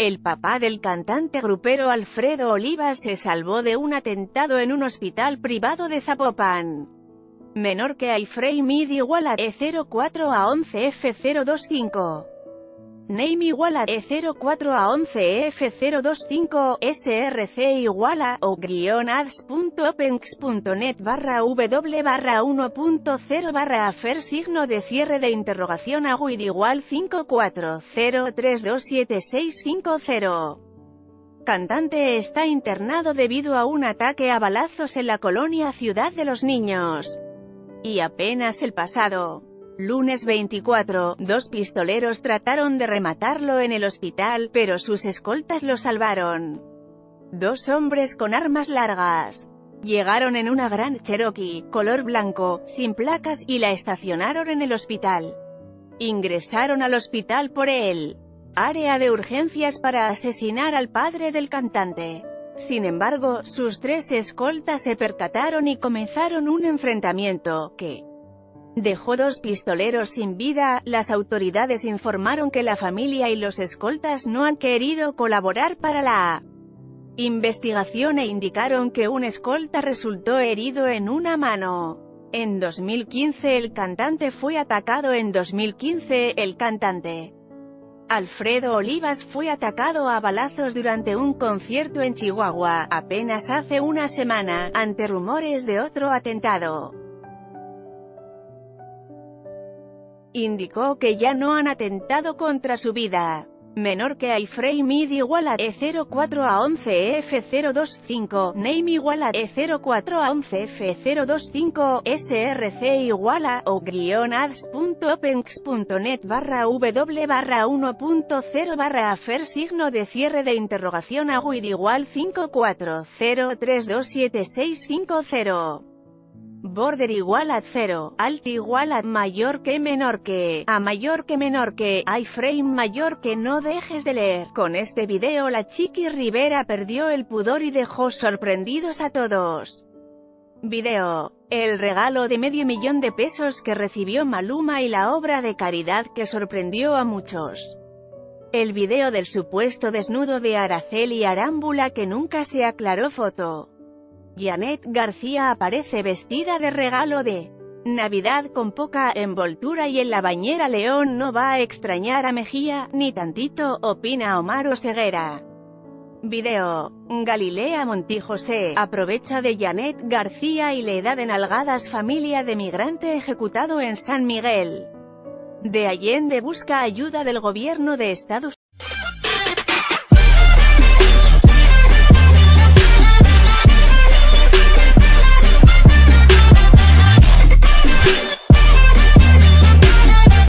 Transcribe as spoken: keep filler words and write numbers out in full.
El papá del cantante grupero Alfredo Olivas se salvó de un atentado en un hospital privado de Zapopan. Menor que iframe mid igual a E cero cuatro A once F cero veinticinco. Name igual a E cero cuatro A once F cero veinticinco, S R C igual a, o guión ads.openx.net barra w barra uno punto cero barra afer signo de cierre de interrogación a wid igual cinco cuatro cero tres dos siete seis cinco cero. Cantante está internado debido a un ataque a balazos en la colonia Ciudad de los Niños. Y apenas el pasado lunes veinticuatro, dos pistoleros trataron de rematarlo en el hospital, pero sus escoltas lo salvaron. Dos hombres con armas largas llegaron en una Gran Cherokee, color blanco, sin placas, y la estacionaron en el hospital. Ingresaron al hospital por el área de urgencias para asesinar al padre del cantante. Sin embargo, sus tres escoltas se percataron y comenzaron un enfrentamiento, que dejó dos pistoleros sin vida. Las autoridades informaron que la familia y los escoltas no han querido colaborar para la investigación e indicaron que un escolta resultó herido en una mano. En dos mil quince el cantante fue atacado. En dos mil quince, el cantante Alfredo Olivas fue atacado a balazos durante un concierto en Chihuahua, apenas hace una semana, ante rumores de otro atentado. Indicó que ya no han atentado contra su vida. Menor que iframe mid igual a E cero cuatro A once F cero veinticinco, name igual a E cero cuatro A once F cero veinticinco, S R C igual a, o guión ads.openx.net barra w barra uno punto cero barra afer signo de cierre de interrogación a wid igual cinco cuatro cero tres dos siete seis cinco cero. Border igual a cero, alt igual a mayor que menor que, a mayor que menor que, iframe mayor que no dejes de leer. Con este video la Chiqui Rivera perdió el pudor y dejó sorprendidos a todos. Video. El regalo de medio millón de pesos que recibió Maluma y la obra de caridad que sorprendió a muchos. El video del supuesto desnudo de Araceli Arámbula que nunca se aclaró. Foto. Janet García aparece vestida de regalo de Navidad con poca envoltura y en la bañera. León no va a extrañar a Mejía, ni tantito, opina Omar Oseguera. Video. Galilea Montijosé aprovecha de Janet García y le da de nalgadas. Familia de migrante ejecutado en San Miguel de Allende busca ayuda del gobierno de Estados Unidos.